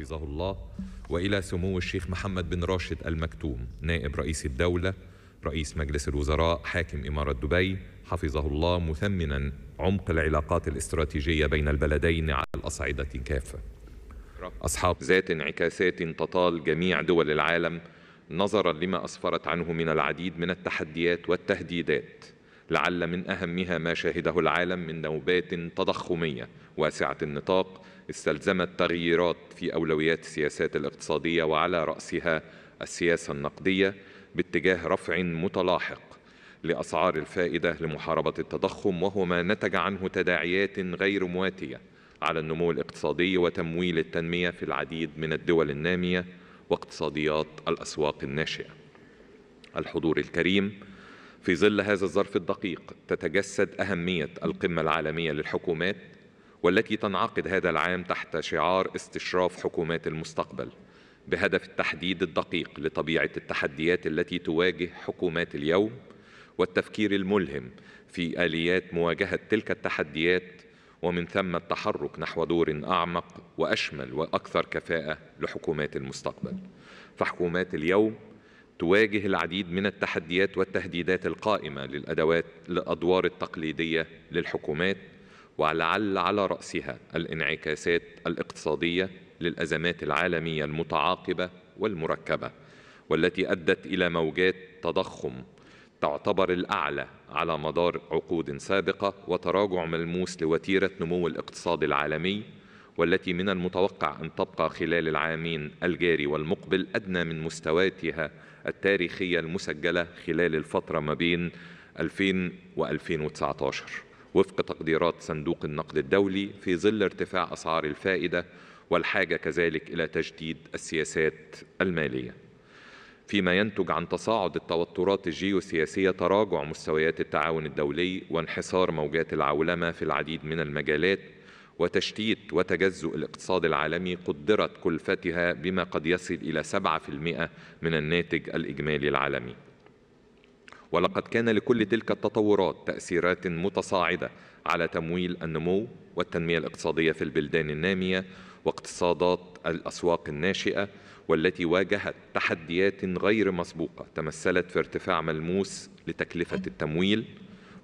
حفظه الله، وإلى سمو الشيخ محمد بن راشد المكتوم نائب رئيس الدولة رئيس مجلس الوزراء حاكم إمارة دبي حفظه الله، مثمنا عمق العلاقات الاستراتيجية بين البلدين على الأصعدة كافة، أصحاب ذات انعكاسات تطال جميع دول العالم نظرا لما أسفرت عنه من العديد من التحديات والتهديدات، لعل من أهمها ما شاهده العالم من نوبات تضخمية واسعة النطاق استلزمت تغييرات في أولويات السياسات الاقتصادية وعلى رأسها السياسة النقدية باتجاه رفع متلاحق لأسعار الفائدة لمحاربة التضخم، وهو ما نتج عنه تداعيات غير مواتية على النمو الاقتصادي وتمويل التنمية في العديد من الدول النامية واقتصاديات الأسواق الناشئة. الحضور الكريم، في ظل هذا الظرف الدقيق تتجسد أهمية القمة العالمية للحكومات، والتي تنعقد هذا العام تحت شعار استشراف حكومات المستقبل، بهدف التحديد الدقيق لطبيعة التحديات التي تواجه حكومات اليوم والتفكير الملهم في آليات مواجهة تلك التحديات، ومن ثم التحرك نحو دور أعمق وأشمل وأكثر كفاءة لحكومات المستقبل. فحكومات اليوم تواجه العديد من التحديات والتهديدات القائمة للأدوار التقليدية للحكومات، ولعل على رأسها الانعكاسات الاقتصادية للأزمات العالمية المتعاقبة والمركبة، والتي أدت إلى موجات تضخم تعتبر الأعلى على مدار عقود سابقة، وتراجع ملموس لوتيرة نمو الاقتصاد العالمي، والتي من المتوقع أن تبقى خلال العامين الجاري والمقبل أدنى من مستوياتها التاريخية المسجلة خلال الفترة ما بين 2000 و2019 وفق تقديرات صندوق النقد الدولي، في ظل ارتفاع أسعار الفائدة والحاجة كذلك إلى تجديد السياسات المالية، فيما ينتج عن تصاعد التوترات الجيوسياسية، تراجع مستويات التعاون الدولي، وانحسار موجات العولمة في العديد من المجالات، وتشتيت وتجزؤ الاقتصاد العالمي قدرت كلفتها بما قد يصل إلى 7% من الناتج الإجمالي العالمي. ولقد كان لكل تلك التطورات تأثيرات متصاعدة على تمويل النمو والتنمية الاقتصادية في البلدان النامية واقتصادات الأسواق الناشئة، والتي واجهت تحديات غير مسبوقة تمثلت في ارتفاع ملموس لتكلفة التمويل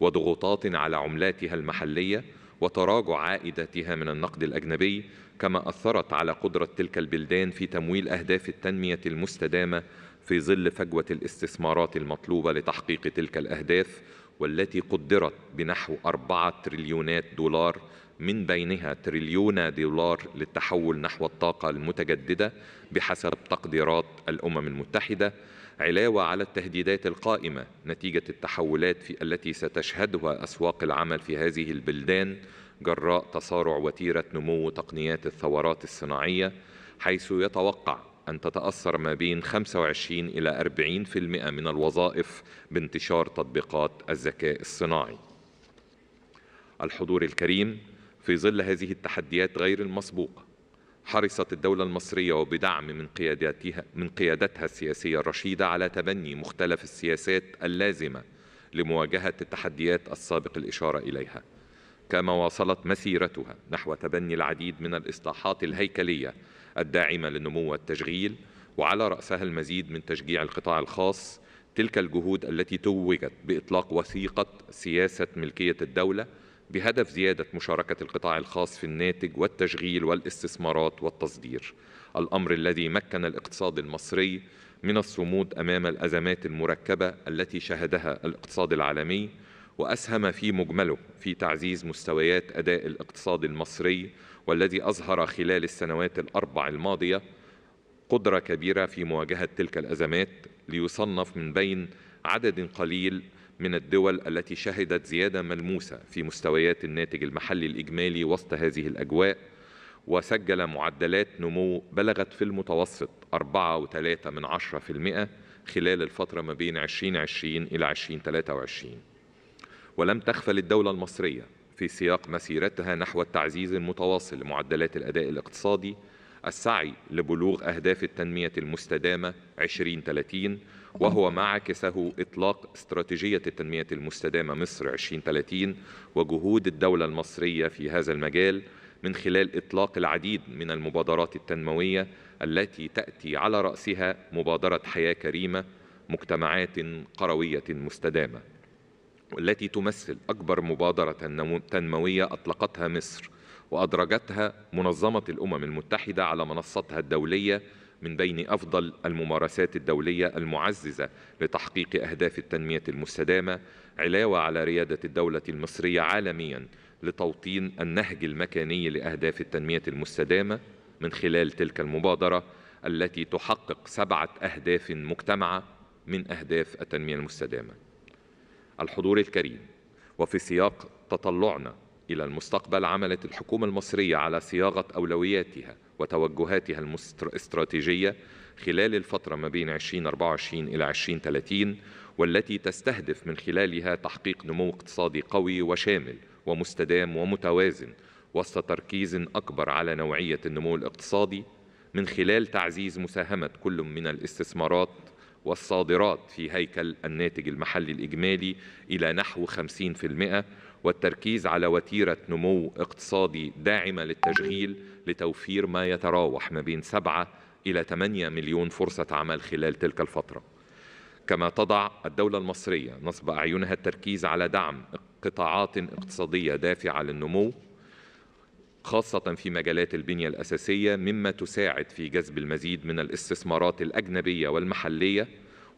وضغوطات على عملاتها المحلية وتراجع عائداتها من النقد الأجنبي، كما أثرت على قدرة تلك البلدان في تمويل أهداف التنمية المستدامة في ظل فجوة الاستثمارات المطلوبة لتحقيق تلك الأهداف، والتي قدرت بنحو 4 تريليونات دولار، من بينها 1 تريليون دولار للتحول نحو الطاقة المتجددة بحسب تقديرات الأمم المتحدة، علاوة على التهديدات القائمة نتيجة التحولات التي ستشهدها أسواق العمل في هذه البلدان جراء تسارع وتيرة نمو تقنيات الثورات الصناعية، حيث يتوقع أن تتأثر ما بين 25 إلى 40% من الوظائف بانتشار تطبيقات الذكاء الصناعي. الحضور الكريم، في ظل هذه التحديات غير المسبوقة، حرصت الدولة المصرية وبدعم من قيادتها السياسية الرشيدة على تبني مختلف السياسات اللازمة لمواجهة التحديات السابق الإشارة إليها، كما واصلت مسيرتها نحو تبني العديد من الإصلاحات الهيكلية الداعمة للنمو والتشغيل، وعلى رأسها المزيد من تشجيع القطاع الخاص، تلك الجهود التي توجت بإطلاق وثيقة سياسة ملكية الدولة بهدف زيادة مشاركة القطاع الخاص في الناتج والتشغيل والاستثمارات والتصدير، الأمر الذي مكن الاقتصاد المصري من الصمود أمام الأزمات المركبة التي شهدها الاقتصاد العالمي، وأسهم في مجمله في تعزيز مستويات أداء الاقتصاد المصري، والذي أظهر خلال السنوات الأربع الماضية قدرة كبيرة في مواجهة تلك الأزمات، ليصنف من بين عدد قليل من الدول التي شهدت زيادة ملموسة في مستويات الناتج المحلي الإجمالي وسط هذه الأجواء، وسجل معدلات نمو بلغت في المتوسط 4.3% خلال الفترة ما بين 2020 إلى 2023. ولم تغفل الدولة المصرية في سياق مسيرتها نحو التعزيز المتواصل لمعدلات الأداء الاقتصادي، السعي لبلوغ أهداف التنمية المستدامة 2030، وهو ما عكسه إطلاق استراتيجية التنمية المستدامة مصر 2030 وجهود الدولة المصرية في هذا المجال، من خلال إطلاق العديد من المبادرات التنموية التي تأتي على رأسها مبادرة حياة كريمة، مجتمعات قروية مستدامة، والتي تمثل أكبر مبادرة تنموية أطلقتها مصر وأدرجتها منظمة الأمم المتحدة على منصتها الدولية من بين أفضل الممارسات الدولية المعززة لتحقيق أهداف التنمية المستدامة، علاوة على ريادة الدولة المصرية عالمياً لتوطين النهج المكاني لأهداف التنمية المستدامة من خلال تلك المبادرة التي تحقق 7 أهداف مجتمعة من أهداف التنمية المستدامة. الحضور الكريم، وفي سياق تطلعنا إلى المستقبل، عملت الحكومة المصرية على صياغة أولوياتها وتوجهاتها الاستراتيجية خلال الفترة ما بين 2024 إلى 2030، والتي تستهدف من خلالها تحقيق نمو اقتصادي قوي وشامل ومستدام ومتوازن، وسط تركيز أكبر على نوعية النمو الاقتصادي من خلال تعزيز مساهمة كل من الاستثمارات والصادرات في هيكل الناتج المحلي الإجمالي إلى نحو 50%، والتركيز على وتيرة نمو اقتصادي داعمة للتشغيل لتوفير ما يتراوح ما بين 7 إلى 8 مليون فرصة عمل خلال تلك الفترة. كما تضع الدولة المصرية نصب أعينها التركيز على دعم قطاعات اقتصادية دافعة للنمو، خاصة في مجالات البنية الأساسية، مما تساعد في جذب المزيد من الاستثمارات الأجنبية والمحلية،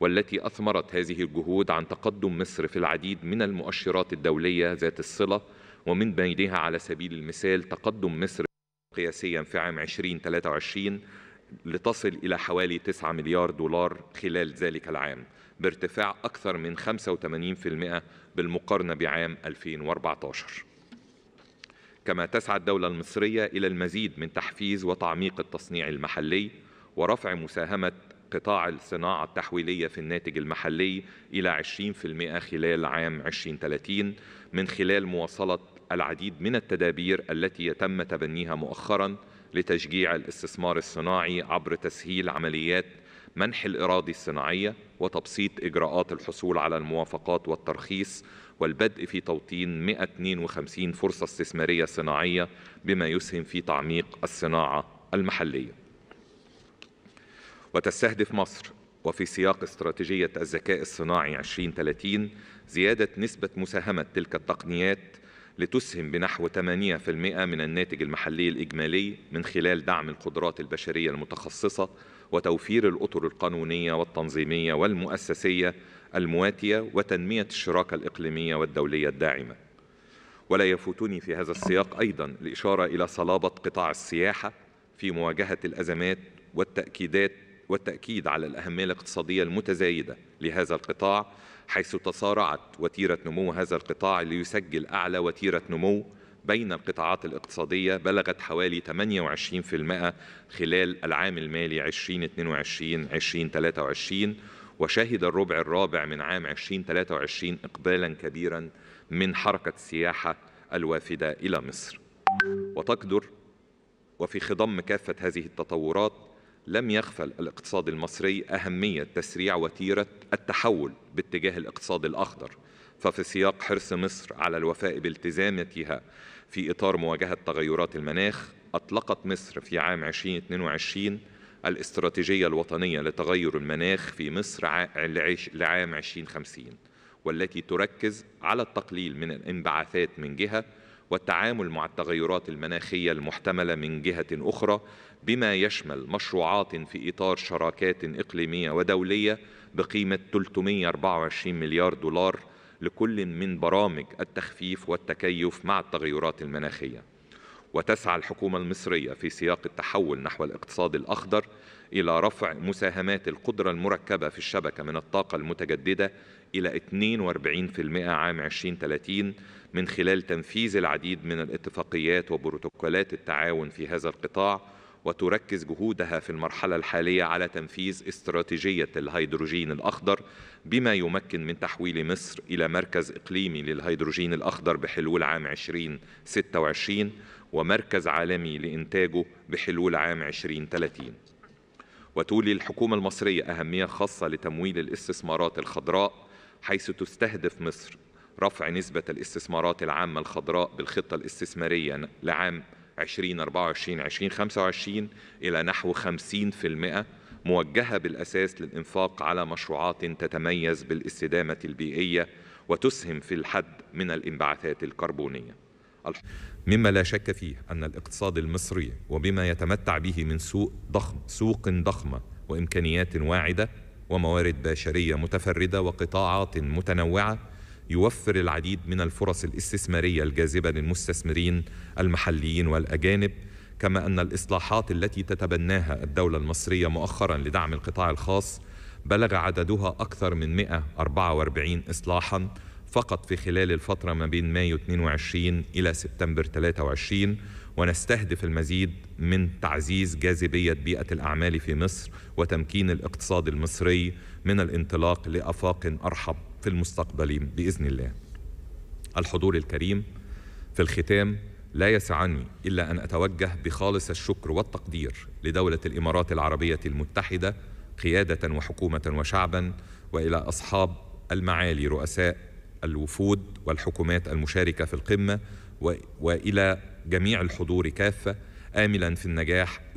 والتي أثمرت هذه الجهود عن تقدم مصر في العديد من المؤشرات الدولية ذات الصلة، ومن بينها على سبيل المثال تقدم مصر قياسياً في عام 2023 لتصل إلى حوالي 9 مليار دولار خلال ذلك العام، بارتفاع أكثر من 85% بالمقارنة بعام 2014. كما تسعى الدولة المصرية إلى المزيد من تحفيز وتعميق التصنيع المحلي ورفع مساهمة قطاع الصناعة التحويلية في الناتج المحلي إلى 20% خلال عام 2030 من خلال مواصلة العديد من التدابير التي يتم تبنيها مؤخراً لتشجيع الاستثمار الصناعي عبر تسهيل عمليات منح الإراضي الصناعية وتبسيط إجراءات الحصول على الموافقات والترخيص، والبدء في توطين 152 فرصة استثمارية صناعية بما يسهم في تعميق الصناعة المحلية. وتستهدف مصر وفي سياق استراتيجية الذكاء الصناعي 2030 زيادة نسبة مساهمة تلك التقنيات لتسهم بنحو 8% من الناتج المحلي الإجمالي من خلال دعم القدرات البشرية المتخصصة وتوفير الأطر القانونية والتنظيمية والمؤسسية المواتية وتنمية الشراكة الإقليمية والدولية الداعمة. ولا يفوتني في هذا السياق أيضاً الإشارة إلى صلابة قطاع السياحة في مواجهة الأزمات والتأكيد على الأهمية الاقتصادية المتزايدة لهذا القطاع، حيث تسارعت وتيرة نمو هذا القطاع ليسجل أعلى وتيرة نمو بين القطاعات الاقتصادية، بلغت حوالي 28% خلال العام المالي 2022-2023، وشهد الربع الرابع من عام 2023 إقبالاً كبيراً من حركة السياحة الوافدة إلى مصر. وتقدر وفي خضم كافة هذه التطورات لم يغفل الاقتصاد المصري أهمية تسريع وتيرة التحول باتجاه الاقتصاد الأخضر، ففي سياق حرص مصر على الوفاء بالتزاماتها في إطار مواجهة تغيرات المناخ، أطلقت مصر في عام 2022 الاستراتيجية الوطنية لتغير المناخ في مصر لعام 2050، والتي تركز على التقليل من الانبعاثات من جهة والتعامل مع التغيرات المناخية المحتملة من جهة أخرى، بما يشمل مشروعات في إطار شراكات إقليمية ودولية بقيمة 324 مليار دولار لكل من برامج التخفيف والتكيف مع التغيرات المناخية. وتسعى الحكومة المصرية في سياق التحول نحو الاقتصاد الأخضر إلى رفع مساهمات القدرة المركبة في الشبكة من الطاقة المتجددة إلى 42% عام 2030 من خلال تنفيذ العديد من الاتفاقيات وبروتوكولات التعاون في هذا القطاع، وتركز جهودها في المرحلة الحالية على تنفيذ استراتيجية الهيدروجين الأخضر، بما يمكن من تحويل مصر إلى مركز إقليمي للهيدروجين الأخضر بحلول عام 2026 ومركز عالمي لإنتاجه بحلول عام 2030. وتولي الحكومة المصرية أهمية خاصة لتمويل الاستثمارات الخضراء، حيث تستهدف مصر رفع نسبة الاستثمارات العامة الخضراء بالخطة الاستثمارية لعام 2024 2025 إلى نحو 50% موجهة بالأساس للإنفاق على مشروعات تتميز بالاستدامة البيئية وتسهم في الحد من الانبعاثات الكربونية. مما لا شك فيه أن الاقتصاد المصري وبما يتمتع به من سوق ضخمة وإمكانيات واعدة وموارد بشرية متفردة وقطاعات متنوعة يوفر العديد من الفرص الاستثمارية الجاذبة للمستثمرين المحليين والأجانب، كما أن الإصلاحات التي تتبناها الدولة المصرية مؤخرا لدعم القطاع الخاص بلغ عددها أكثر من 144 إصلاحا فقط في خلال الفترة ما بين مايو 22 إلى سبتمبر 23، ونستهدف المزيد من تعزيز جاذبية بيئة الأعمال في مصر وتمكين الاقتصاد المصري من الانطلاق لأفاق أرحب في المستقبل بإذن الله. الحضور الكريم، في الختام لا يسعني إلا أن أتوجه بخالص الشكر والتقدير لدولة الإمارات العربية المتحدة قيادة وحكومة وشعبا، وإلى أصحاب المعالي رؤساء الوفود والحكومات المشاركة في القمة، وإلى جميع الحضور كافة،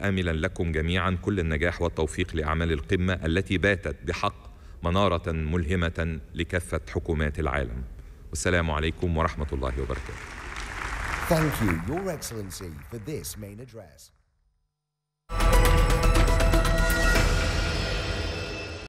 آملا لكم جميعا كل النجاح والتوفيق لأعمال القمة التي باتت بحق منارة ملهمة لكافة حكومات العالم. والسلام عليكم ورحمة الله وبركاته.